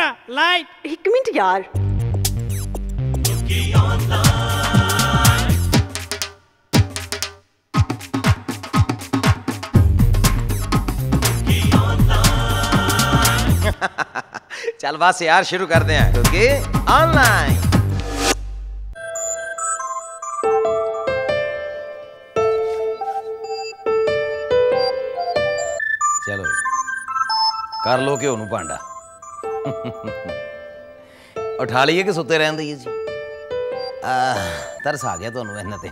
Camera light. एक minute यार, चल बस यार शुरू कर दे हैं क्योंकि ऑनलाइन। चलो कर लो घ्यो नूं भांडा। उठा लीए कि सुते रहन दईए जी। तरस आ गया तुहानूं इन्हां ते,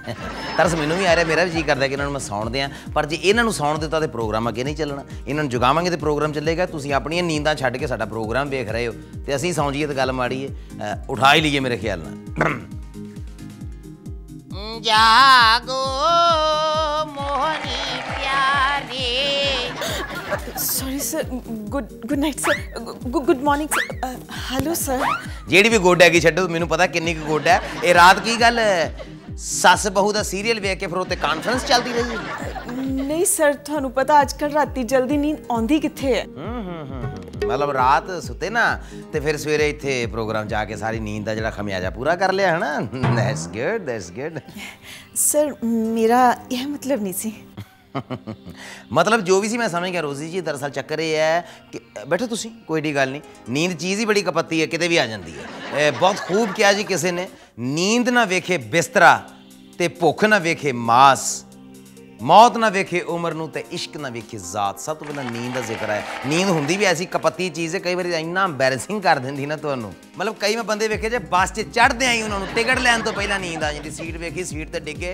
तरस मैनूं भी आ रहा। मेरा भी जी करता कि इन्हां नूं मैं सौण दियां, पर जे इन्हां नूं सौण दिता तो प्रोग्राम अगे नहीं चलना। इन्हां नूं जगावांगे तो प्रोग्राम चलेगा। तुसीं अपणियां नींदां छड्ड के साडा प्रोग्राम वेख रहे हो ते असीं सौं जीए तो गल माड़ी है। उठा ही लीए मेरे ख्याल नाल। जागो मोहनी प्यारे। Sorry sir, good night sir, good morning sir, hello sir. जेड़ी भी गोड है कि छड्डो, मैनूं पता किन्नी कि गोड है। ये रात की गल सस बहू दा सीरियल वेख के फिर उत्ते कॉन्फ्रेंस चलती रही है। नहीं सर, तुहानूं पता आजकल राती जल्दी नींद आंदी किथे है। मतलब रात सुते ना ते फिर सवेरे इत्थे प्रोग्राम जाके सारी नींद दा जिहड़ा खमियाजा पूरा कर लिया है ना। That's good, that's good. Sir मेरा यह मतलब नहीं सी। मतलब जो भी सी मैं समझ गया रोजी जी। दरअसल चक्कर ये है कि बैठो तुसी, कोई डी गल नहीं। नींद चीज़ ही बड़ी कपत्ती है, कितने भी आ जाती है। बहुत खूब किया जी किसी ने, नींद ना वेखे बिस्तरा ते भुख ना वेखे मास, मौत ना वेखे उम्र नूं ते इश्क ना वेखे जात। सब तो पहला नींद का जिक्र है। नींद होंदी भी ऐसी कपत्ती चीज़ है, कई बार इन्ना अंबैरसिंग कर देंदी ना तुहानूं। मतलब कई मैं बंदे वेखे जे बस च चढ़दे आई उन्होंने टिकट लैन तो पहला नींद आ जाती। सीट वेखी, सीट ते डिगे,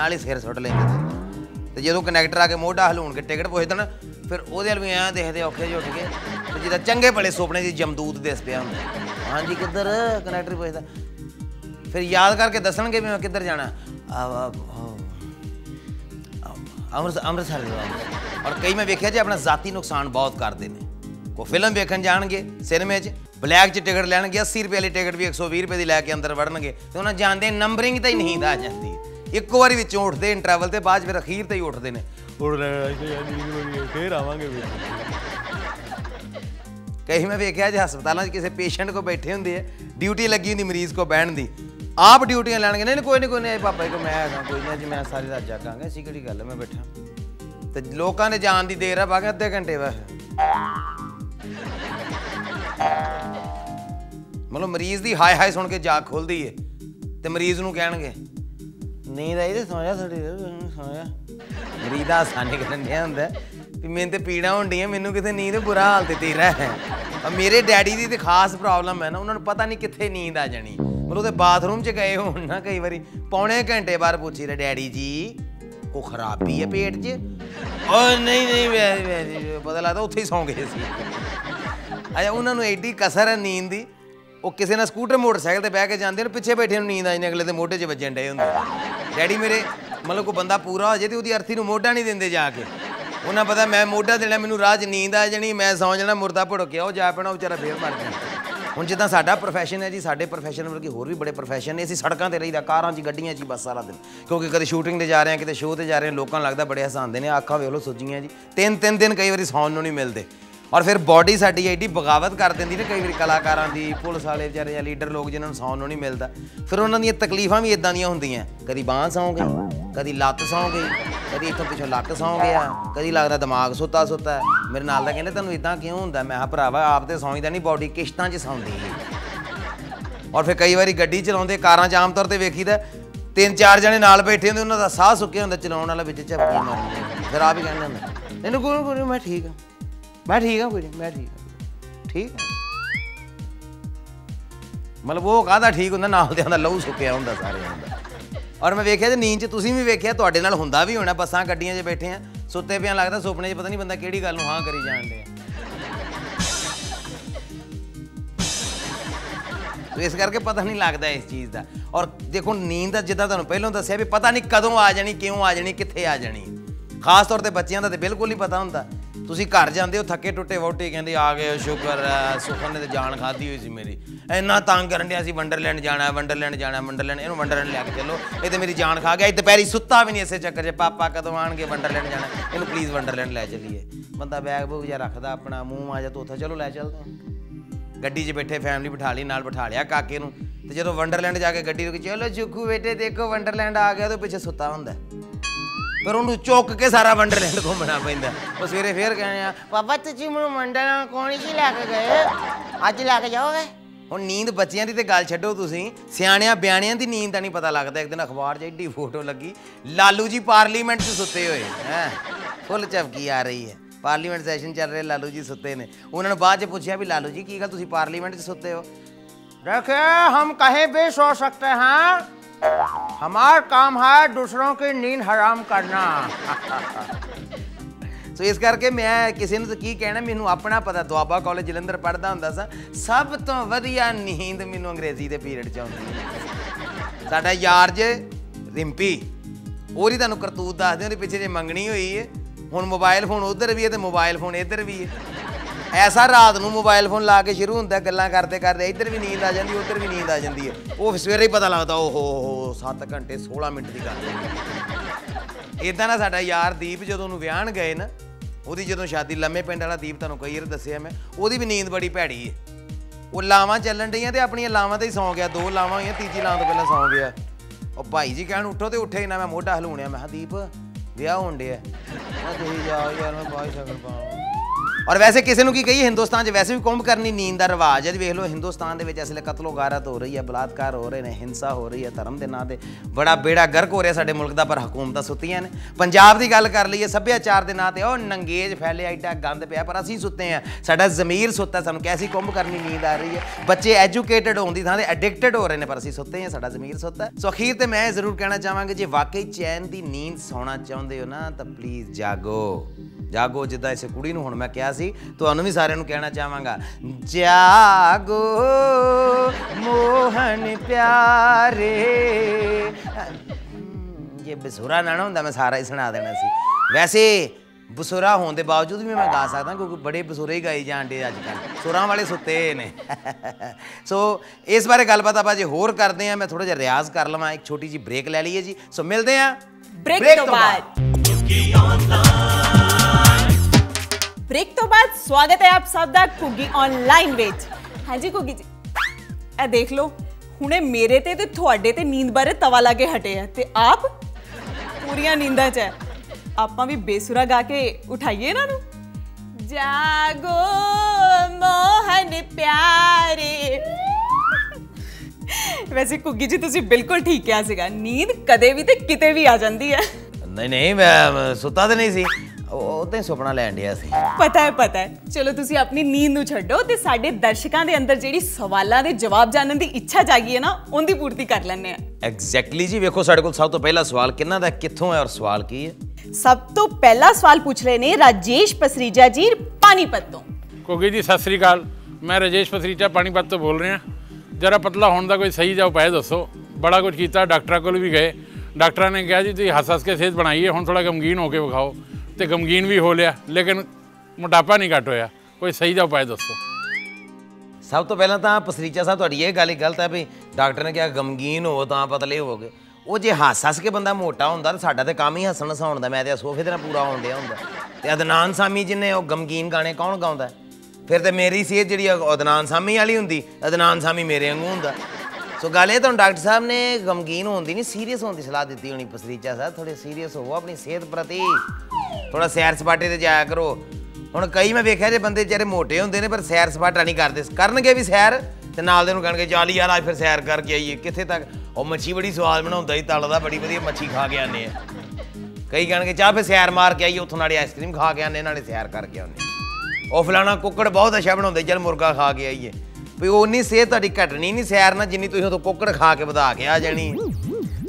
नाल ही सिर सुट लेंदे। तो जो कनैक्टर आके मोढ़ा हलून के टिकट पुछदन, फिर वो भी ऐ देखते औखे जो उठ गए। तो जिदा चंगे भले सुपने जी जमदूत दिस पे होंगे, हाँ जी किधर, कनैक्टर पुछदा। फिर याद करके दसन भी मैं किधर जाना, अमृतसर। और कई मैं वेख्या जी अपना जाती नुकसान बहुत करते हैं। कोई फिल्म वेखन जाएंगे सिनेमे च, ब्लैक च टिकट लैन गए, 80 रुपये वाली टिकट भी 120 रुपये की लैके अंदर वड़नगे। तो उन्हें जाते नंबरिंग तो ही नींद आ जाती है। एक बारी विचों उठते हैं इंटरवल से बाद, फिर अखीर तो ही उठते हैं। फिर आवांगे। कहीं मैं वेख्या जी हस्पतालों किसी पेशेंट को बैठे होंगे, ड्यूटी लगी होंगी मरीज को बहन की, आप ड्यूटियां लैन। नहीं कोई नहीं कोई नहीं पापा जी, मैं कोई नहीं जी, मैं सारी रात जागा, ऐसी केड़ी गल है, मैं बैठा। तो लोगों ने जान की देर है बाकी अद्धे घंटे बाद। मतलब मरीज की हाय हाय सुन के जाग खुलती है तो मरीज को कहणगे नींद आई तो सौं जा, सौ जा। मरीज का आसानी कन्या होंगे भी मैंने तो पीड़ा होनी है, मैनू कितने नींद बुरा हाल तो तेरा है। और मेरे डैडी की तो खास प्रॉब्लम है ना, उन्होंने पता नहीं कितने नींद आ जानी। मतलब तो बाथरूम च गए हो ना, कई बार पौने घंटे बाद पूछी रहे डैडी जी को खराबी है पेट च। और नहीं नहीं पता लगता उत्थे ही सौ गए। अच्छा उन्होंने एड्डी कसर है नींद की, वो किसी ने स्कूटर मोटरसाइकिल बह के जाते हैं, पिछे बैठे नींद आ जाने, अगले तो मोढे च वजन डे होंगे। डैडी मेरे मतलब कोई बंदा पूरा हो जाए तो वो अर्थी को मोढ़ा नहीं देंगे जाके। उन्हें पता मैं मोढ़ा देना, मैं राह च नींद आ जानी, मैं सौ जाना, मुर्दा भुड़किया जा पैना, बेचारा फिर मर जाए। हुण जिद्दां साडा प्रोफैशन है जी, साडे प्रोफैशन बल्कि होर भी बड़े प्रोफैशन ने। असीं सड़कां ते रहीदा, कारां च, गड्डियां च बस सारा दिन, क्योंकि कदे शूटिंग ते जा रहे हैं, किते शो ते जा रहे हैं। लोकां नूं लगदा बड़े हसांदे ने, अक्खां वेख लो सुजीआं जी, तीन तीन दिन कई वारी सौण नूं नहीं मिलदे। और फिर बॉडी साडी एडी बगावत कर देंदी ना, कई बार कलाकारां दी, पुलिस वाले बेचारे या लीडर लोग जिन्हां नूं सौण नूं नहीं मिलदा। फिर उन्हां दियां तकलीफां भी इदां दियां होंदियां, कदी बांह सौ गई, कदी लत्त सौ गई, कदी इत्थों पिछों लक्क सौ गया, कदी लगदा दिमाग सुत्ता सुत्ता है। मेरे नाल दा कहंदे तैनूं इदां क्यों हुंदा? मैं भरावा आप ते सौंदा नहीं, बॉडी किश्तां 'च सौंदी है। और फिर कई बारी गड्डी चलाउंदे, कारां 'च आम तौर ते वेखीदा तीन चार जणे नाल बैठे होंदे, उन्हां दा साह सुक्किया होंदा, चलाउण वाला विच झपकी मारदा, फिर आप ही कहंदा हुंदा नहीं कोई, मैं ठीक हां, मैं ठीक हूँ, कोई नहीं, मैं ठीक हूँ, ठीक। मतलब वो कहता ठीक होंगे, नाल लहू सुक्या होंगे सारे होंगे। और मैं वेख्या नींद च, तुसीं भी वेख्या, तुहाडे नाल हुंदा भी होना। बसां गड्डियां च बैठे हैं, सुते पिया, लगता सुपने च पता नहीं बंदा केड़ी गल नूं हां करी जाण दिया। तो इस करके पता नहीं लगता इस चीज़ का। और देखो नींद का जिद्दां तुहानूं पहलों दस्सिया भी पता नहीं कदों आ जानी, क्यों आ जानी, कित्थे आ जानी। खास तौर पर बच्चों का तो बिल्कुल ही पता होंदा। तुसी घर जाते हो थके टुटे वोटे, कहते आ गए शुक्र है, सुखन ने तो जान खाधी हुई सी मेरी, इन्ना तंग करन दिया सी, वंडरलैंड जाना, वंडरलैंड जाना, वंडरलैंड इन्हूं वंडरलैंड लैके चलो, ये तो मेरी जान खा गया, दोपहरी सुत्ता भी नहीं इस चक्कर च, पापा कदों आउणगे, वंडरलैंड जाना, इन्हूं प्लीज़ वंडरलैंड लै चलीए। बंदा बैग बूग जा रखदा अपना, मूँह माजा तो उत्थे चलो लै चलदे। ਗੱਡੀ 'ਚ ਬੈਠੇ ਫੈਮਿਲੀ ਬਿਠਾ ਲਈ, ਨਾਲ ਬਿਠਾ ਲਿਆ ਕਾਕੇ ਨੂੰ। ਤੇ ਜਦੋਂ ਵੰਡਰਲੈਂਡ ਜਾ ਕੇ ਗੱਡੀ ਰੁਕੀ, ਚਲੋ ਚੁੱਕੂ ਬੇਟੇ ਦੇਖੋ ਵੰਡਰਲੈਂਡ ਆ ਗਿਆ, ਉਹਦੇ ਪਿੱਛੇ ਸੁੱਤਾ ਹੁੰਦਾ ਪਰ ਉਹਨੂੰ ਚੁੱਕ ਕੇ ਸਾਰਾ ਵੰਡਰਲੈਂਡ ਘੁੰਮਣਾ ਪੈਂਦਾ। ਉਹ ਸਵੇਰੇ ਫੇਰ ਕਹਿੰਦੇ ਆ ਪਾਪਾ ਤੁਸੀਂ ਮੈਨੂੰ ਵੰਡਰਲੈਂਡ ਕੋਣੀ ਸੀ ਲੈ ਕੇ ਗਏ, ਅੱਜ ਲੈ ਕੇ ਜਾਓਗੇ? ਹੁਣ ਨੀਂਦ ਬੱਚਿਆਂ ਦੀ ਤੇ ਗੱਲ ਛੱਡੋ, ਤੁਸੀਂ ਸਿਆਣਿਆਂ ਬਿਆਣਿਆਂ ਦੀ ਨੀਂਦ ਦਾ ਨਹੀਂ ਪਤਾ ਲੱਗਦਾ। ਇੱਕ ਦਿਨ ਅਖਬਾਰ 'ਚ ਐਡੀ ਫੋਟੋ ਲੱਗੀ, ਲਾਲੂ ਜੀ ਪਾਰਲੀਮੈਂਟ 'ਚ ਸੁੱਤੇ ਹੋਏ, ਹੈਂ ਫੁੱਲ ਚਮਕੀ ਆ ਰਹੀ ਹੈ, पार्लीमेंट सैशन चल रहे, लालू जी सुते ने। उन्होंने बाद पूछा भी लालू जी की गल तुसी पार्लीमेंट सुते हो? देखे हम कहीं भी सो सकते हैं, हमारा काम है दूसरों की नींद हराम करना। सो इस करके मैं किसी ने की कहना, मैनू अपना पता दुआबा कॉलेज जलंधर पढ़ता हुंदा सा, सब तो वधिया नींद मैनू अंग्रेजी के पीरियड च आउंदी। साडा यार जे रिंपी, ओहदी तुहानू करतूत दसदे, ओहदे पिछे जे मंगणी होई है, हुण मोबाइल फोन उधर भी है तो मोबाइल फोन इधर भी है, ऐसा रात को मोबाइल फोन ला के शुरू होंगे, गल्लां करते करते इधर भी नींद आ जाती है, उधर भी नींद आ जाती है। वो सवेरे ही पता लगता, ओहो 7 घंटे 16 मिनट की गल है। इदा ना साडा यार दीप जदों नूं विआहण गए ना, उहदी जदों शादी, लम्मे पिंड वाला दीप तुहानूं कई बार दस्सिया मैं, उहदी भी नींद बड़ी भैड़ी है। वो लावां चलन रही तो अपनियां लावां ते ही सौ गया, 2 लावां होईयां, तीजी लावां तो पहलां सौ गया। और भाई जी कहण उठो तो उठे ही ना, मैं मोढा हलूणिया, मैं कहा दीप ਵਿਆਹ ਹੋਣ ਡਿਆ, ਤੁਸੀਂ ਜਾਓ ਯਾਰ ਮੈਂ ਬਾਹਰ ਸ਼ਕਲ ਪਾਵਾਂ। और वैसे किसी को की कही, हिंदुस्तान वैसे भी कुंभ करनी नींद का रिवाज है। देख लो हिंदुस्तान के इसलिए कतलो गारत हो रही है, बलात्कार हो रहे हैं, हिंसा हो रही है, धर्म के नाँ से बड़ा बेड़ा गर्क हो रहा साडे मुल्क का, पर हुकूमत सुत्तियां ने। पंजाब की गल कर लीए, सभ्याचार के नाँ से और नंगेज फैलिया, एडा गंद पिया, पर असीं सुत्ते हैं, साडा जमीर सुत्ता, सानू कैसी कुंभ करनी नींद आ रही है। बच्चे एजुकेटेड होने की थां ते एडिक्टेड हो रहे हैं, पर असीं सुत्ते हैं, साडा जमीर सुत्ता। सो अखीर ते मैं जरूर कहना चाहांगा, जे वाकई चैन की नींद सौना चाहुंदे हो ना तां प्लीज़ जागो जागो। जिद्दां इस कुड़ी नूं हुण मैं क्या सी, तुहानूं भी सारिआं नूं कहना चाहांगा, जागो मोहन प्यारे। जे बसुरा ना हुंदा मैं सारा ही सुना देना सी। वैसे बसुरा होने के बावजूद भी मैं गा सकदा, क्योंकि बड़े बसुरे ही गाए जाते अजकल, सुरां वाले सुते ने। सो इस बारे गलबात आपां जे होर करदे आं, मैं थोड़ा जिहा रियाज कर लवां, एक छोटी जी ब्रेक ले लीए जी। सो मिलदे आं ब्रेक तो बाद। ब्रेक तो बाद स्वागत है आप सबका घुग्गी ऑनलाइन विच। हाँ जी घुग्गी जी, ए देख लो हुणे मेरे ते ते तुहाडे ते नींद बारे तवा लागे हटे है, ते आप पूरियां नींदां च है। आपां भी बेसुरा गा के उठाइए इन्हां नूं, जागो मोहन प्यारे। वैसे घुग्गी जी तुसीं बिल्कुल ठीक किया सीगा, नींद कदे भी ते किते भी आ जांदी है। नहीं नहीं मैं सुता तो नहीं सी, उदा ही सुपना लैन दिया सी। पता है पता है, चलो तुसी अपनी नींद नूं छड्डो ते साडे दर्शकां दे अंदर जेहड़ी सवालां दे जवाब जानन दी इच्छा जागी है ना, उंदी पूर्ति कर लैने आ। एग्जैक्टली जी, वेखो साडे कोल सब तो पहला सवाल किन्ना दा, कित्थों है और सवाल की है? सब तो पहला सवाल पूछ रहे ने राजेश पसरीजा जी पानीपत तो। घुग्गी जी सत श्री अकाल, मैं राजेश पसरीजा पानीपत तो बोल रहा। जरा पतला होने का कोई सही जा उपाय दसो। बड़ा कुछ किया, डॉक्टर को भी गए, डॉक्टर ने कहा जी तुसीं हस हस के सेहत बनाई है, हुण थोड़ा गमगीन होकर विखाओ। तो गमगीन भी हो लिया, लेकिन मोटापा नहीं घट होया। कोई सही जा उपाय दोस्तों। सब तो पहला तो पसरीचा साहब तुहाडी ये गल ही गलत है भी डॉक्टर ने कहा गमगीन हो तो पतले हो गए। वो जे हस हस के बंदा मोटा होंदा, साडा ते काम ही हसन हसाउण दा। मैं ते सोफे ते पूरा होण दिया हुंदा ते अदनान सामी जिन्ने ओह गमगीन गाने कौन गाउंदा? फिर तो मेरी सेहत जिहड़ी अदनान सामी वाली हुंदी, अदनान सामी मेरे वांगू हुंदा। सो गल ये तुहानू डॉक्टर साहब ने गमगीन होण दी नहीं, सीरीयस होण दी सलाह दित्ती होनी। पसरीचा साहब थोड़े सीरीयस होवो अपनी सेहत प्रति, थोड़ा सैर सपाटे ते जाया करो। हुण कई मैं वेखिया जे बंदे बेचारे मोटे हुंदे ने पर सैर सपाटा नहीं करदे, करनगे भी सैर ते नाल दे नूं कहणगे चल यार आज फिर सैर करके आईए। कित्थे तक ओह मच्छी बड़ी स्वाद बनाउंदा ही तलदा, बड़ी वधिया मच्छी खा के आने आ। कई कहणगे चाह फिर सैर मार के आईए, उत्थों नाले आइसक्रीम खा के आने, नाले सैर करके आने। ओह फलाना कुक्कड़ बहुत अच्छा बनाउंदा, चल मुर्गा खा के आईए। भी उन्नी सेहत तुहाडी घटनी नहीं सैर नाल जिन्नी तुसीं उत्थों कुक्कड़ खा के वधा के आ जाणी।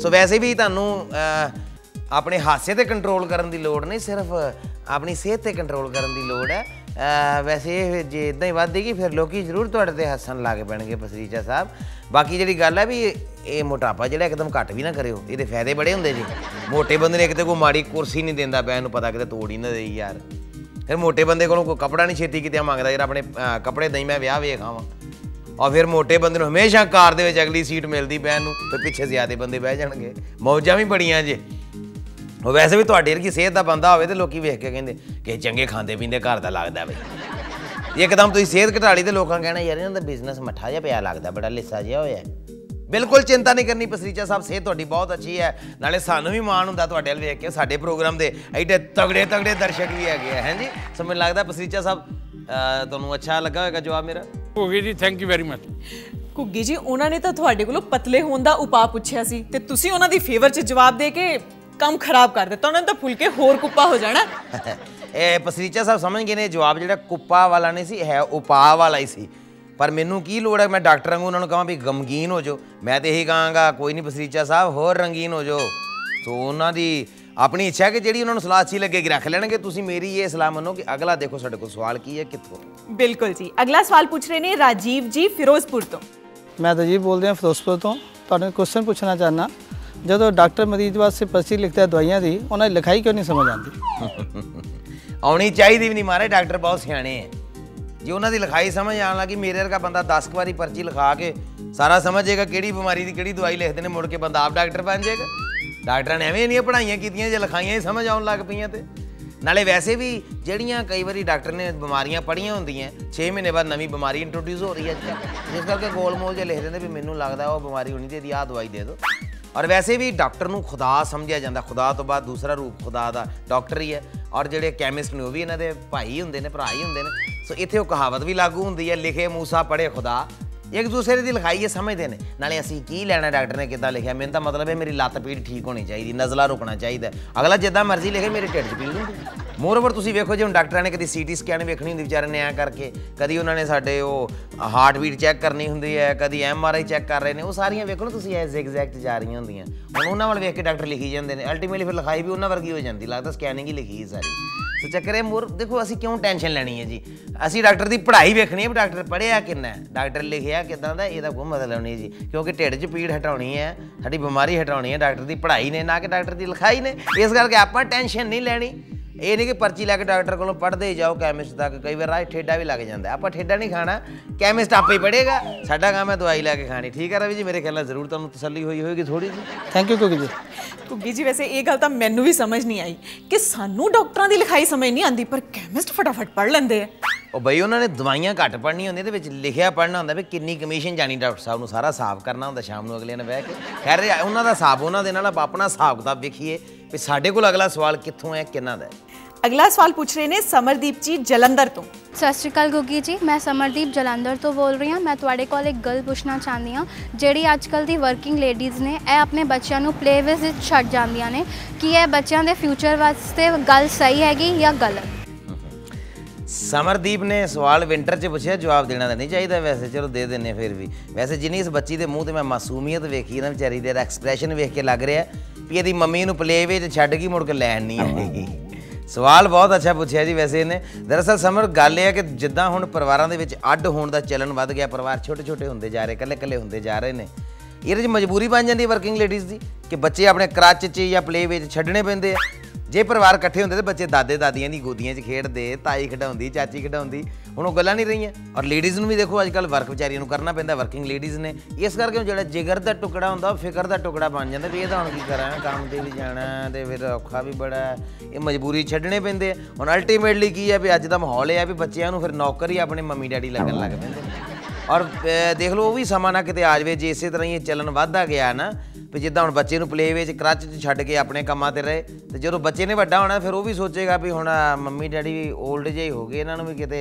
सो वैसे भी तुहानू अपने हादसे पर कंट्रोल करने की लड़ नहीं, सिर्फ अपनी सेहत पर कंट्रोल करने की लड़ है। वैसे जे इदा ही वधेगी फिर लोग जरूर थोड़े हसन लग पैणगे पसरीचा साहब। बाकी जी गल है भी ये मोटापा जोड़ा एकदम घट भी ना करो, ये फायदे बड़े होंगे जी। मोटे बंदे ने कितने कोई माड़ी कुर्सी नहीं देता पाया, इन्हूं पता कितने तोड़ ही ना दे यार। फिर मोटे बंदे को कपड़ा नहीं छेती कितने मंगता, यार अपने कपड़े दई मैं विआह वेख आवां। और फिर मोटे बंदे नूं हमेशा कार दे विच अगली सीट मिलती पैन नूं, ते पिछे ज्यादा बंदे बह जाणगे। मौजां भी बड़ियां जे। वैसे भी तुहाडे वरगी सेहत का बंदा होवे ते लोकी वेख के कहिंदे कि चंगे खांदे पींदे घर दा लगदा बई। एकदम तुम सेहत घटा ली तो लोगों कहना यार इन्हों का बिजनेस मठा जहा पिया लगता बड़ा लिस्सा जहा होया। बिल्कुल चिंता नहीं करनी पसरीचा साहब, सेहत तुहाडी बहुत अच्छी है, नाले सानू भी माण हुंदा तुहाडे अल वेख के। साडे प्रोग्राम दे एडे तगड़े तगड़े दर्शक भी हैगे हैं जी। सो मैनूं लगदा पसरीचा साहब तुहानूं अच्छा लगा होगा जवाब मेरा। Ghuggi ji thank you very much. Ghuggi ji उन्होंने तो तुहाडे कोलों पतले होण दा उपा पुछया सी ते तुसीं उन्हां दी फेवर च जवाब दे के काम खराब कर दित्ता। उन्होंने तो फुलके होर कुप्पा हो जाना। पसरीचा साहब समझ गए ने जवाब जिहड़ा कुप्पा वाला नहीं सी है उपा वाला ही सी। पर मैनू की लोड़ है मैं डॉक्टर वांगू उन्होंने कहा भी गमगीन हो जाओ। मैं तो यही कहूँगा कोई नहीं पसरीचा साहब होर रंगीन हो जाओ। तो उन्होंने अपनी इच्छा है कि जी उन्होंने सलाह अच्छी लगेगी रख लेंगे। तुम मेरी ये सलाह मनो कि अगला देखो साढ़े को सवाल की है कितों। बिल्कुल जी अगला सवाल पूछ रहे हैं राजीव जी फिरोजपुर तो। मैं तो जी बोल रहा फिरोजपुर तो क्वेश्चन पूछना चाहना जो डॉक्टर मरीज वास्ते पर्ची लिखता है दवाइयाँ की उन्हें लिखाई क्यों नहीं समझ आती। आनी चाहिए भी नहीं महाराज डॉक्टर बहुत सियाने हैं जी। उन्होंने लिखाई समझ आने लगी मेरे वर्गा बंदा 10 बारी पर्ची लिखा के सारा समझेगा कि बीमारी की कि दवाई लिखते हैं मुड़ के बंदा आप डॉक्टर बन जाएगा। डॉक्टर ने एवं इनियां पढ़ाइयां कीतियां जे लिखाइयां ही समझ आउण लग पईयां ते नाले वैसे भी जड़ियाँ कई बार डॉक्टर ने बीमारियां पढ़िया होंदियां 6 महीने बाद नवी बीमारी इंट्रोड्यूस हो रही है अजकल इस करके गोलमोल जे लिख देंदे भी मैनूं लगदा ओह बीमारी होनी चाहिए आह दवाई दे दो। और वैसे भी डॉक्टर नूं खुदा समझिया जांदा, खुदा तो बाद दूसरा रूप खुदा दा डॉक्टर ही है। और जिहड़े केमिस्ट ने ओह भी इन्हां दे भाई हुंदे ने भरा ही हुंदे ने। सो इत्थे वो कहावत भी लागू होंदी है लिखे मूसा पढ़े खुदा। एक दूसरे की लिखाई है समझते हैं नाले असी की लैना डॉक्टर ने कितना लिखा। मेरा तो मतलब है मेरी लत्त पीड़ ठीक होनी चाहिए, नज़ला रुकना चाहिए, अगला जिदा मर्जी लिखे मेरे ढिड च पीड़ होंगी। मोरओवर तुसीं वेखो जी हुण डॉक्टरां ने कभी CT स्कैन वेखनी हुंदी बेचारे ने ऐ करके, कभी उन्होंने साडे वो हार्ट बीट चैक करनी हुंदी है, कभी MRI चैक कर रहे हैं। वो सारियां वेखो ना तुसीं ऐ zigzag जा रही होंदियां। हुण उन्हां वाल वेख के डॉक्टर लिखी जांदे ने अल्टीमेटली फिर लिखाई भी उन्हां वर्गी हो जांदी, लगदा स्कैनिंग ही लिखी सारी। तो चक्कर है मोर देखो असी क्यों टेंशन लैनी है जी। असी डॉक्टर की पढ़ाई वेखनी है डॉक्टर पढ़िया किन्ना है डॉक्टर लिखिया कि कोई मतलब नहीं जी। क्योंकि ढिड च पीड़ हटानी है साड़ी बीमारी हटानी है डॉक्टर की पढ़ाई ने ना कि डॉक्टर की लिखाई ने। इस करके आप टेंशन नहीं लैनी। ये नहीं कि पर्ची लैके डॉक्टर को पढ़ते ही जाओ कैमिस्ट तक। कई बार राज ठेडा भी लग जाता है, आप ठेडा नहीं खाना, कैमिस्ट आपे ही पढ़ेगा। साडा काम है दवाई लैके खानी। ठीक है रवि जी मेरे ख्याल में जरूर तुहानूं तसल्ली होई होगी थोड़ी जी। Thank you Ghuggi ji. घुग्गी जी वैसे ये गल तो मैनू भी समझ नहीं आई कि सानू डॉक्टरां दी लिखाई समझ नहीं आती पर कैमिस्ट फटाफट पढ़ लेंदे है। और बई उन्होंने दवाइयां घट पढ़नी होंदी ते लिखिया पढ़ना होंदा भी किन्नी कमीशन जानी डॉक्टर साहब नूं सारा हिसाब करना होंदा शाम नूं अगले ने बह के। खैर उन्हों का हिसाब उन्होंने नाल अपना हिसाब किताब देखिए भी साडे कोल अगला सवाल कित्थों है किन्ना दा। अगला सवाल पूछ रहे ने समरदीप जी जलंधर तो। सत श्री अकाल घुग्गी जी मैं समरदीप जलंधर तो बोल रही हाँ। मैं तुहाडे कोल एक गल पूछना चाहती हाँ जिहड़ी अजकल दी वर्किंग लेडीज़ ने यह अपने बच्चों को प्ले वे छड्ड जांदियां ने कि यह बच्चों के फ्यूचर वास्ते गल सही हैगी या गलत। समरदीप ने सवाल विंटर च पूछा जवाब देना तो नहीं चाहिए वैसे चलो दे देने फिर भी। वैसे जिन्नी इस बच्ची के मूँह से मैं मासूमियत वेखी ना बेचारी दे एक्सप्रैशन वेख के लग रहा है भी यदि मम्मी नूं प्ले वे छड्ड गई मुड़ के लैन नहीं आएगी। सवाल बहुत अच्छा पूछा जी वैसे इन्हें। दरअसल समर गल है कि जिदा हूँ परिवारों के अड होने का चलन बढ़ गया, परिवार छोटे छोटे होंगे जा रहे, कले कले होंगे जा रहे हैं। ये मजबूरी बन जाती है वर्किंग लेडीज़ की कि बच्चे अपने क्रच च या प्ले वे छड्डने पैंदे है। जे परिवार कट्ठे होंगे तो बच्चे दादे दादियाँ की गोदियाँ खेडते, ताई खिडाउंदी, चाची खिडाउंदी, हुण ओह गल्लां नहीं रही। और लेडीज़ में भी देखो अजकल वर्क बेचारियों नूं करना पैंदा वर्किंग लेडीज़ ने। इस करके जिहड़ा जिगर दा टुकड़ा हुंदा ओह फिकर दा टुकड़ा बन जांदा वी इहदा हुण की करां, काम ते वी जाणा ते फिर औखा भी बड़ा है, इह मजबूरी छड्डने पैंदे। हुण अल्टीमेटली की है वी अज दा माहौल है वी बच्चियां नूं फिर नौकरी अपने मम्मी डैडी लगन लग पैंदे। और देख लो ओह वी समां ना किते आ जावे जे इसे तरह ही चलन वधदा गया ना भी जिदा हुण बच्चे नूं प्ले वे क्रच छड्ड के अपने कामां ते रहे ते जो बच्चे ने वड्डा होना फिर वो भी सोचेगा भी हुण मम्मी डैडी भी ओल्ड जे हो गए इन्हां नूं भी किते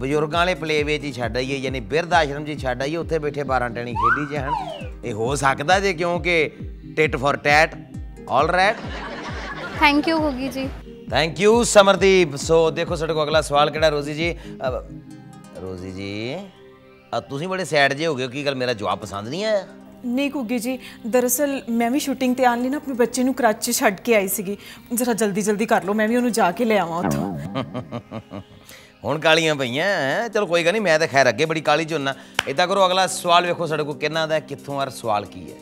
बजुर्गां वाले प्ले वे जी छड्ड आईए यानी बिरध आश्रम जी छड्ड आईए उत्थे बैठे 12 टैणी खेडी जाहन। ये हो सकता जे क्योंकि tit for tat all right. Thank you Ghuggi ji. Thank you Samardeep. So देखो साडे को अगला सवाल किहड़ा रोजी जी। रोजी जी तुसीं बड़े सैड जे हो गए की गल मेरा जवाब पसंद नहीं आया। नहीं घुग्गी जी दरअसल मैं भी शूटिंग ते आने लई ना अपने बच्चे नूं क्रच छड्ड के आई सीगी। जरा जल्दी जल्दी कर लो मैं भी उन्हें जाके ले आवां उत्थों। हुण कालियां पईयां हैं चलो कोई गल नहीं मैं तो खैर अगे बड़ी काली झोना। इदां करो अगला सवाल वेखो साडे कोल किन्ना दा कित्थों और सवाल की है।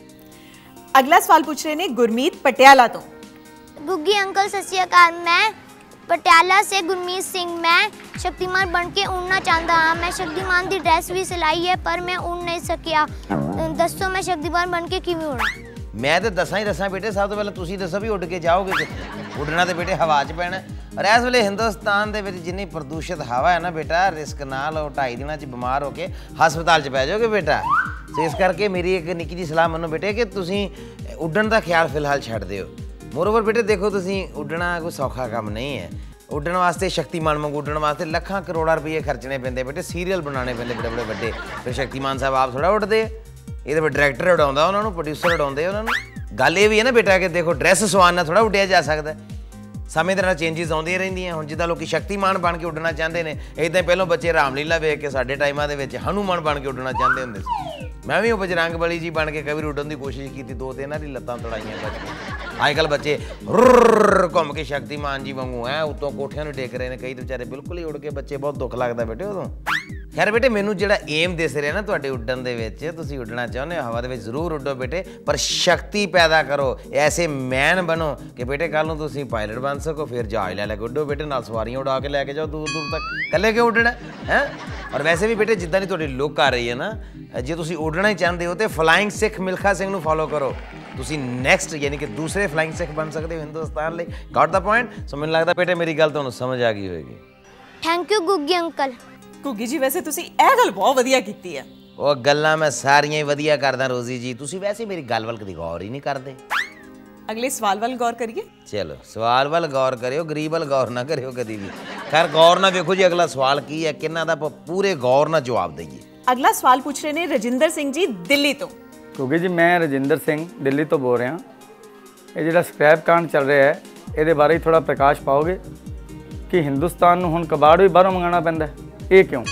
अगला सवाल पूछ रहे ने गुरमीत पटियाला तो। घुग्गी अंकल सत श्री अकाल मैं पटियाला से गुरमीत सिंह। मैं शक्तिमान बन के उड़ना चाहता हाँ। मैं शक्तिमान की ड्रेस भी सिलाई है पर मैं उड़ नहीं सकिया। दसो मैं शक्तिमान बन के किवें उड़ां। मैं तो दसा ही दसा बेटे सब तो पहले तुसीं दसो भी उड़ के जाओगे। उड़ना तो बेटे हवा च पैना और इस वे हिंदुस्तान के जिन्नी प्रदूषित हवा है ना बेटा, रिस्क नाल ढाई दिन बीमार होके हस्पताल च पै जाओगे बेटा। तो इस करके मेरी एक निक्की जी सलाह मनो बेटे कि तुसीं उड्डण का ख्याल फिलहाल छड्ड दिओ। मोरोवर बेटे देखो तुसीं उड्डणा कोई सौखा काम नहीं है। उड्डण वास्ते शक्तिमान वांगू उड्डण वास्ते लखा करोड़ा रुपये खर्चने पैंदे बेटे, सीरियल बनाने पैंदे बड़े बड़े बड्डे। फिर शक्तिमान साहब आप थोड़ा उड्डदे, ये तो डायरैक्टर उडाउंदा उन्होंने, प्रोड्यूसर उडाउंदे उन्होंने। गल ये भी है ना बेटा कि देखो ड्रैस सवान नाल थोड़ा उड्डिया जा सकता है, समय तरह चेंजिज आउंदियां रहिंदियां। हुण जिद्दां लोकी शक्तिमान बन के उड्डणा चाहते हैं, इदां ही पहलों बच्चे रामलीला वेख के साडे टाइमां दे विच हनुमान बन के उड्डणा चाहते हुंदे सी। मैं भी बजरंग बली जी बन के कभी उड्डण की कोशिश की, दो तो इन्हों की लत्तां तड़ाइयां बच गई। अजकल बच्चे रुर्र घूम के शक्तिमान जी वांगू है उत्तों कोठियां नूं टेक रहे हैं, कई बेचारे बिल्कुल ही उड़ के बच्चे, बहुत दुख लगता बेटे उदों। खैर बेटे मैनूं जिहड़ा एम दिस रहा ना तुहाडे उड्डण दे विच, तुसीं उड्डणा चाहुंदे हो हवा दे विच जरूर उड्डो बेटे, पर शक्ति पैदा करो, ऐसे मैन बनो कि बेटे कल नूं तुसीं पायलट बन सको। फिर जहाज लै लै के उड्डो बेटे, नाल सवारियां उड़ा के लैके जाओ दूर दूर तक, कल्ले क्यों उड्डणा है। और वैसे भी बेटे जिद्दां दी तुहाडी लुक आ रही है ना, जे तुसीं उड्डणा ही चाहते हो तो फ्लाइंग सिख मिल्खा सिंह नूं फॉलो करो, तुसीं नैक्सट यानी कि दूसरे फ्लाइंग सिख बन सकते हो हिंदुस्तान लई। Got the point? सो मैनूं लगदा बेटे मेरी गल तुहानूं समझ आ गई होएगी। Thank you Ghuggi uncle. Ghuggi ji वैसे तुसी ए गल बहुत वधिया कीती है। ओ गल्लां मैं सारियां ही वधिया करदा रोजी जी, तुसी वैसे मेरी गल वल कदी गौर ही नहीं करदे। अगले सवाल वल गौर करिए। चलो सवाल वल गौर करियो, गरीब वल गौर ना करियो कदी भी। खैर गौर ना देखो जी अगला सवाल की है, किन्ना दा पूरे गौर ना जवाब दईए। अगला सवाल पूछ रहे ने रजिंदर सिंह जी दिल्ली तो। घुग्गी जी मैं रजिंदर सिंह दिल्ली तो बोल रहा। ये जिहड़ा स्क्रैप कांड चल रहा है इहदे बारे थोड़ा प्रकाश पाओगे कि हिंदुस्तान नूं हुण कबाड़ भी बाहरों मंगाना पैंदा है, ये क्यों?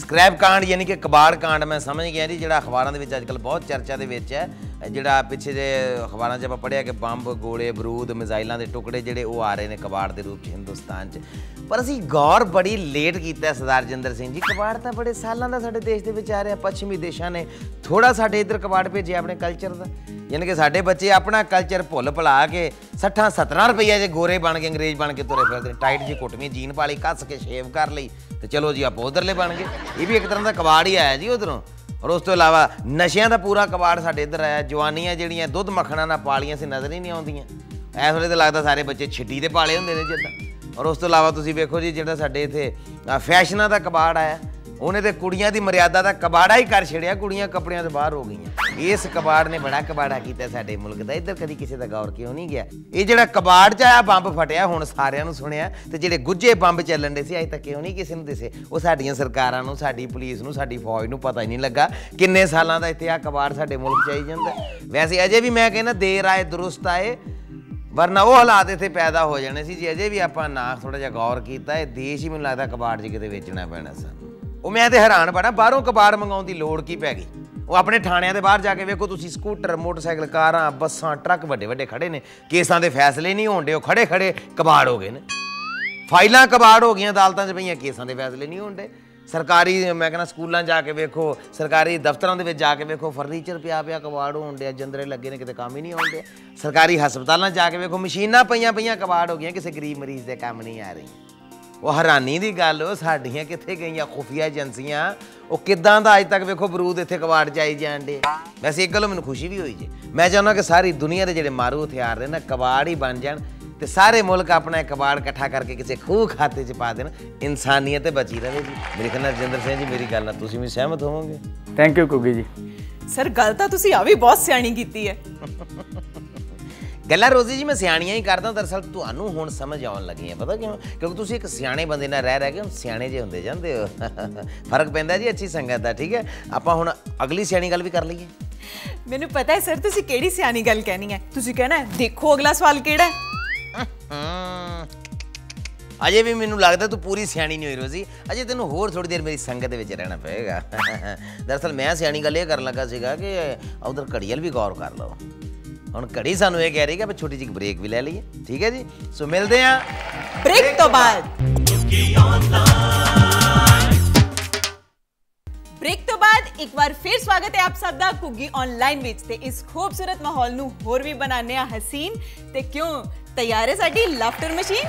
स्क्रैप कांड यानी कि कबाड़ कांड मैं समझ गया जी, जिहड़ा अखबारों के अजकल बहुत चर्चा के विच है, जिहड़ा पिछले जे अखबारों च आपां पढ़िया कि बंब गोले बरूद मिसाइलों के टुकड़े जिहड़े वो आ रहे हैं कबाड़ के रूप हिंदुस्तान च। पर असीं गौर बड़ी लेट कीता है सरदार रजिंदर सिंह जी। कबाड़ तां बड़े सालों का साडे देश दे विच आ रिहा, पश्चिमी देशों ने थोड़ा साडे इधर कबाड़ भेजे अपने कल्चर का, यानी कि साडे बच्चे अपना कल्चर भुल भुला के 60-70 रुपये जे गोरे बन के अंग्रेज बन के तुरे फिरदे, टाइट जी कुटमी जीन पा ली, कस के शेव कर ली, तो चलो जी आप उधरले बन गए। ये भी एक तरह का कबाड़ ही आया जी उधरों। और उस तो इलावा नशे का पूरा कबाड़ साडे इधर आया, जवानियां जिहड़ियां दुध मखणा ना पालियां सी नज़र ही नहीं आउंदियां, इस वेले तो लगता सारे बच्चे छिट्टी दे पाले हुंदे ने जिद्दां। और उस तो इलावा तुसीं वेखो जी जिहड़ा साडे इत्थे फैशनां दा कबाड़ आया, उन्हें तो कुड़ियां दी मर्यादा दा कबाड़ा ही कर छड़िया, कुड़ियां कपड़ियां तो बाहर हो गई। इस कबाड़ ने बड़ा कबाड़ा किया साडे मुल्क दा, इधर कदी किसी दा गौर क्यों नहीं गया। ये जिहड़ा कबाड़ च आया बंब फटिया हुण सारियां नूं सुनिया, ते जिहड़े गुज्जे बंब चलन दे सी अजे तक क्यों नहीं किसी नूं दिसे? वो साडीआं सरकारां नूं, साडी पुलिस नूं, साडी फौज नूं पता ही नहीं लगा किन्ने सालां दा इत्थे आ कबाड़ साडे मुल्क च आई जांदा। वैसे अजे भी मैं कहना देर आए दुरुस्त आए, वरना वो हालात इत्थे पैदा हो जाने सी जी अजे भी आपां ना थोड़ा जिहा गौर कीता। इह देश ही मैनूं लगदा कबाड़ च किते वेचना पैना सी। वो मैं तो हैरान बड़ा, बाहरों कबाड़ मंगाउण दी लोड़ की पै गई? वो अपने थाणियां दे बाहर जाके वेखो तुसीं, स्कूटर मोटरसाइकिल कारां बसां ट्रक वड्डे वड्डे खड़े ने, केसां दे फैसले नहीं होंदे, वो खड़े खड़े कबाड़ हो गए ने, फाइलां कबाड़ हो गईयां अदालतां च पईयां, केसां दे फैसले नहीं होंदे। सरकारी मैं कहना स्कूलां जाके वेखो, सरकारी दफ्तरां दे विच जाके वेखो, फर्नीचर पिया पिया कबाड़ होण दिया, जंदरे लगे ने, किते काम ही नहीं आउंदे। सरकारी हस्पतालां जाके वेखो, मशीनां पईयां पईयां कबाड़ हो गईयां, किसी गरीब मरीज दे काम नहीं आ रही। वह हैरानी की गल साढ़ियाँ कितने गई खुफिया एजेंसियां, वो किदां दा अज तक वेखो बरूद इत्थे कबाड़ च आई जाण डे। वैसे एक गल मैनूं खुशी भी होई जी, मैं चाहुंदा कि सारी दुनिया के जिहड़े मारू हथियार ने ना कबाड़ ही बन जाण, ते सारे मुल्क अपना कबाड़ इकट्ठा करके किसी खूह खाते च पा देण, इंसानियत बची रहे जी। मेरे ख्याल नाल रजिंदर सिंह जी मेरी गल नाल तुसीं भी सहमत होवोगे। Thank you Ghuggi ji. Sir गल तां तुसीं आ वी बहुत सियाणी कीती है। गल्लां रोजी जी मैं सियाणियां ही करदा, दरअसल तुहानूं हुण समझ आउण लगी है, पता क्यों? क्योंकि तुसीं एक सियाणे बंदे नाल रह रह के हुण सियाणे जे हुंदे जांदे हो। फर्क पैंदा जी अच्छी संगत दा। ठीक है, आपां हुण अगली सियाणी गल भी कर लईए। मैनूं पता है सर तुसीं किहड़ी सियाणी गल कहनी है, तुसीं कहना है देखो अगला सवाल किहड़ा है। अजे भी मैनूं लगदा तूं पूरी सियाणी नहीं होई रोजी, अजे तैनूं होर थोड़ी देर मेरी संगत दे विच रहना पएगा। दरअसल मैं सियाणी गल इह करन लगा सीगा कि उधर घड़ीअल भी गौर कर लओ। हम घड़ी सानू ये कह रही है कि छोटी जी ब्रेक भी ले लीए, ठीक है जी? सो मिलते हैं ब्रेक तो बाद। ब्रेक तो बाद एक बार फिर स्वागत है आप सब दा घुग्गी ऑनलाइन विच, ते इस खूबसूरत माहौल नू होर भी बनाने आ हसीन। ते क्यों तैयार है साडी लाफ्टर मशीन?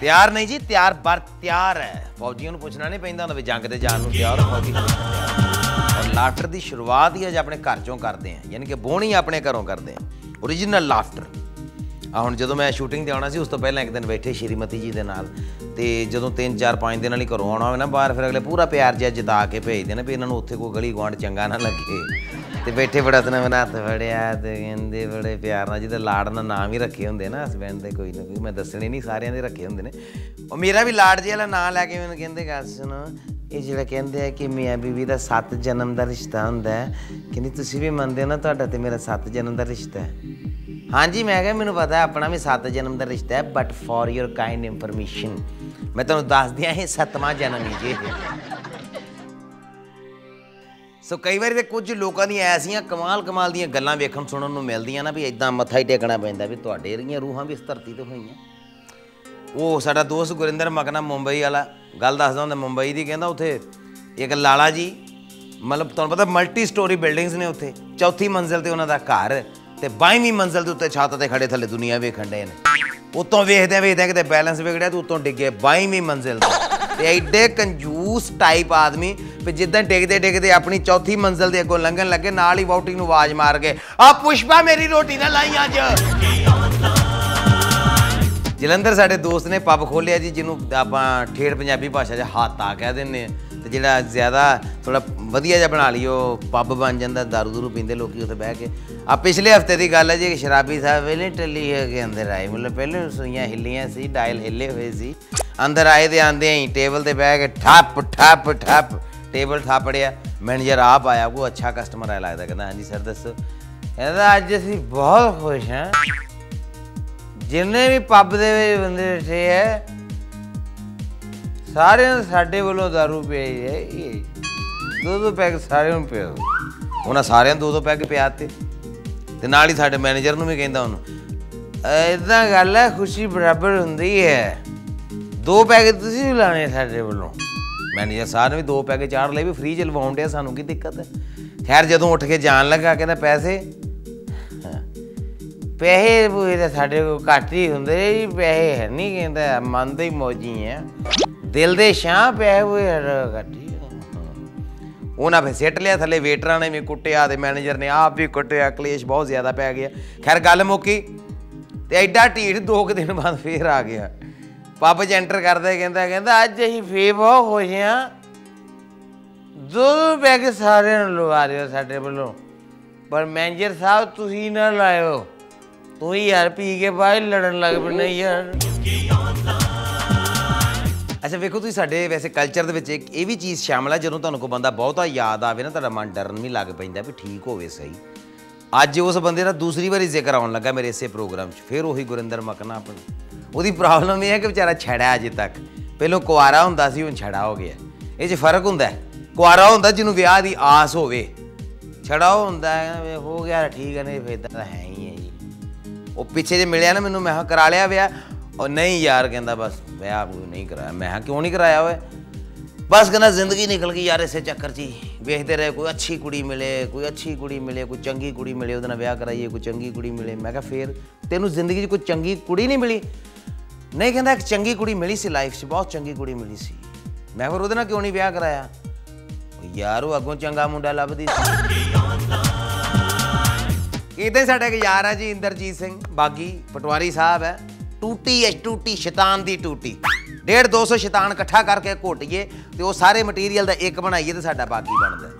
तैयार नहीं जी, तैयार बार तैयार है। फौजियों नू पुछना नहीं पैंदा हुंदा वी जंग ते जान नू तैयार हो फौजी। और लाफ्टर दी शुरुआत ही अज अपने घर चों करदे हैं, यानी कि बोहणी अपने घरों करदे हैं। ओरिजिनल लाफ्टर ਹੁਣ ਜਦੋਂ ਮੈਂ ਸ਼ੂਟਿੰਗ ਤੇ ਆਉਣਾ ਸੀ ਉਸ ਤੋਂ ਪਹਿਲਾਂ ਇੱਕ ਦਿਨ ਬੈਠੇ ਸ਼੍ਰੀਮਤੀ ਜੀ ਦੇ ਨਾਲ ਤੇ ਜਦੋਂ 3-4-5 ਦਿਨਾਂ ਲਈ ਘਰੋਂ ਆਉਣਾ ਹੋਵੇ ਨਾ ਬਾਹਰ ਫਿਰ ਅਗਲੇ ਪੂਰਾ ਪਿਆਰ ਜਿਹਾ ਜਿਤਾ ਕੇ ਭੇਜਦੇ ਨੇ ਵੀ ਇਹਨਾਂ ਨੂੰ ਉੱਥੇ ਕੋਈ ਗਲੀ ਗੁਆਂਢ ਚੰਗਾ ਨਾ ਲੱਗੇ ਤੇ ਬੈਠੇ ਬੜਾ ਤਨ ਮੇਰਾ ਹੱਥ ਫੜਿਆ ਤੇ ਕਹਿੰਦੇ ਬੜੇ ਪਿਆਰ ਨਾਲ ਜਿਹਦੇ ਲਾੜ ਨਾਲ ਨਾਮ ਹੀ ਰੱਖੇ ਹੁੰਦੇ ਨਾ ਹਸਬੈਂਡ ਦੇ ਕੋਈ ਨਾ ਕੋਈ ਮੈਂ ਦੱਸਣੇ ਨਹੀਂ ਸਾਰਿਆਂ ਦੇ ਰੱਖੇ ਹੁੰਦੇ ਨੇ ਉਹ ਮੇਰਾ ਵੀ ਲਾੜ ਜਿਹਾ ਵਾਲਾ ਨਾਂ ਲੈ ਕੇ ਮੈਨੂੰ ਕਹਿੰਦੇ ਗੱਲ ਸੁਣ ਇਹ ਜਿਹੜਾ ਕਹਿੰਦੇ ਆ ਕਿ ਮੀਆਂ ਬੀਵੀ ਦਾ 7 ਜਨਮ ਦਾ ਰਿਸ਼ਤਾ ਹੁੰਦਾ ਹੈ ਕਹਿੰਦੀ ਤੁਸੀਂ ਵੀ ਮੰਨਦੇ ਹੋ ਨਾ ਤੁਹਾਡਾ ਤੇ ਮੇਰਾ 7 ਜਨਮ ਦਾ ਰਿਸ਼ਤਾ ਹੈ हाँ जी मैं क्या मैंने पता है अपना भी 7 जन्म का रिश्ता है but for your kind information मैं तुम्हें दस दिया ये 7वां जन्म ही है सो कई बार तो कुछ लोगों की ऐसा कमाल कमाल दी गल्लां वेखण सुनण नूं मिलदियां ना भी इदां मत्था ही टेकना पैंदा भी तुहाडे रहियां रूहां भी इस धरती ते होईयां वो साडा दोस्त गुरिंदर मगना मुंबई वाला गल दसदा हुंदा मुंबई दी कहंदा उत्थे इक लाला जी मतलब तुहानूं पता मल्टी स्टोरी बिल्डिंग्स ने उत्थे चौथी मंजिल ते उन्हां दा घर तो 22वीं मंजिल के उत्ते छात से खड़े थले दुनिया वेखण डे ने उत्तों वेखदे वेखदे कि बैलेंस बिगड़िया तो उत्तों डिगे 22वीं मंजिल ते एडे कंजूस टाइप आदमी भी जिदा डिगते डिगते अपनी चौथी मंजिल के अगों लंघन लगे नाल ही वोटी नूं आवाज़ मार गए आ पुष्पा मेरी रोटी ना लाई अज जलंधर साडे दोस्त ने पब खोलिया जी जिन्हों आपां ठेठ पंजाबी भाषा च हाता कह दिंदे ने ते जिहड़ा ज़्यादा थोड़ा वधिया जिहा बना लिओ पब बन जाता दारू दूरू पींदे लोकी उत्थे बह के आ पिछले हफ्ते की गल है जी शराबी साहब पहले टली के अंदर आए मतलब पहले रसोइयां हिलियां सी डायल हिले हुए सी अंदर आए तो आंदे ही टेबल पर बह के ठप ठप ठप टेबल थापड़िया मैनेजर आप आया वो अच्छा कस्टमर आया लगता कहता हाँ जी सर दसो कहता अज असीं बहुत खुश हाँ जिन्हें भी पब दे बंदे बैठे है सारे साढ़े वालों दारू पियाई है ये दो पैग सारे पिया उन्हें सारे दो पैग पियाते तो नाल ही साढ़े मैनेजर भी कहता उन्होंने इदा गल है खुशी बराबर होंगी है दो पैग तुसी भी लाने साढ़े वालों मैनेजर साहब ने भी दो पैग चाढ़ ले भी फ्री च लवा दिया सानू की दिक्कत है खैर जदों उठ के जान लगा कहता पैसे पैसे पूरे तो साढ़े को घट ही होंगे जी पैसे है नहीं कहता मन तो ही मौजी है दिल दे शाह पैसे पूरे घट ही उन्हें फिर सिट लिया थले वेटर ने भी कुटिया मैनेजर ने आप भी कुटिया कलेश बहुत ज़्यादा पै गया खैर गल मुक्की तो एडा ढीठ 2 दिन बाद फिर आ गया पब च एंटर करते कहता कहता अज असीं फिर बहुत खुश हाँ दो पैग सारे लवा रहे हो साडे वल्लों पर मैनेजर साहब तुसीं ना लाओ तू यार पी के बाद लड़न लग पने यार अच्छा वेखो तुसीं साडे वैसे कल्चर दे एक ये भी चीज़ शामिल है जदों तुहानूं कोई बंदा बहुता याद आवे ना तुहाडा मन डरन भी लग पैंदा भी ठीक होवे सही अज उस बंदे दा दूसरी बारी जिक्र आउण लगा मेरे इसे प्रोग्राम च फिर उही गुरिंदर मकना अपनी उहदी प्रॉब्लम यह है कि बेचारा छड़ा अजे तक पहलों कुआरा हुंदा सी हुण छड़ा हो गया इह च फर्क हुंदा है कुआरा हुंदा जिन्नूं विआह दी आस होवे छड़ा हुंदा है हो गया ठीक है नहीं फिर तां है ही है जी वो पिछे जे मिलिया ना मैनूं मैं करा लिया विआह और नहीं यार कहता बस मैं आपको नहीं कराया मैं क्यों नहीं कराया हुआ बस कहना जिंदगी निकल गई यार इसे चक्कर ची वेखते रहे कोई अच्छी कुड़ी मिले कोई अच्छी कुड़ी मिले कोई चंगी कुड़ी मिले उहदे नाल विआह कराइए कोई चंगी कुड़ी मिले मैं कहा फिर तेनू जिंदगी च कोई चंगी कुड़ी नहीं मिली नहीं कहता एक चंगी कुड़ी मिली सी लाइफ से बहुत चंगी कुड़ी मिली सी मैं फिर उहदे नाल क्यों नहीं विआह कराया यार वो अगों चंगा मुंडा लभदी सी इदां साडा इक यार है जी इंदरजीत सिंह बागी पटवारी साहब है टूटी है टूटी शैतान दी टूटी 150-200 शैतान इकट्ठा करके घोटिए तो वो सारे मटीरियल का एक बनाइए तो साडा बागी बनता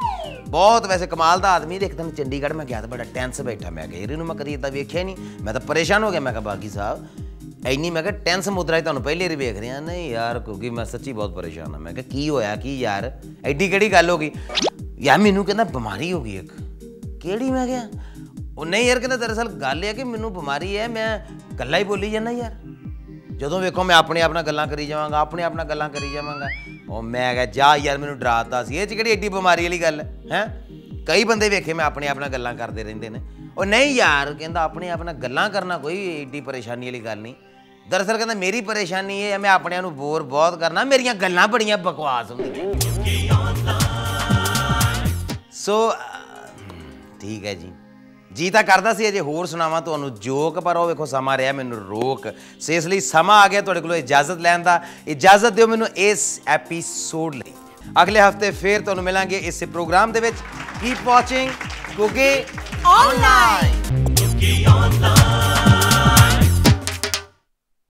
बहुत वैसे कमाल का आदमी एक दिन चंडीगढ़ मैं गया तो बड़ा टेंस बैठा मैं कहा इन्हूं मैं कभी इदा वेख्या नहीं मैं तो परेशान हो गया मैं कहा बागी साहब इन्नी मैं कहा टेंस मुद्रा तुहानूं पहले ही वेख रहा नहीं यार क्योंकि मैं सच्ची बहुत परेशान हाँ मैं कहा की होया कि यार एडी केड़ी गल हो गई यार मैनूं कहंदा बीमारी हो गई एक केड़ी मैं क्या और नहीं यार कहता दरअसल गल है कि मैनू बीमारी है मैं गल्ला ही बोली जाना यार जदों वेखो मैं अपने आप नाल गल्लां करी जावांगा अपने आप नाल गल्लां करी जावांगा और मैं कहा जा यार मैनू डराता सी इह किहड़ी एड्डी बीमारी वाली गल है हैं कई बंदे वेखे मैं अपने आप नाल गल्लां करदे रहिंदे ने और नहीं यार कहंदा अपने आप नाल गल्लां करना कोई एड्डी परेशानी वाली गल नहीं दरअसल कहंदा मेरी परेशानी है मैं अपने आप नू बोर बहुत करना मेरियां गल्लां बड़ियां बकवास हुंदियां सो ठीक है जी जी तो करता सी अजे होर सुनावा तो जोक पर वो वेखो समा रहा मैनू रोक सो इसलिए समा आ गया तुहाडे कोल इजाजत लैन का इजाजत दिओ मैनू इस एपीसोड लई अगले हफ्ते फिर तुहानू मिलांगे इस प्रोग्राम दे विच कीप वाचिंग गुग्गी ऑनलाइन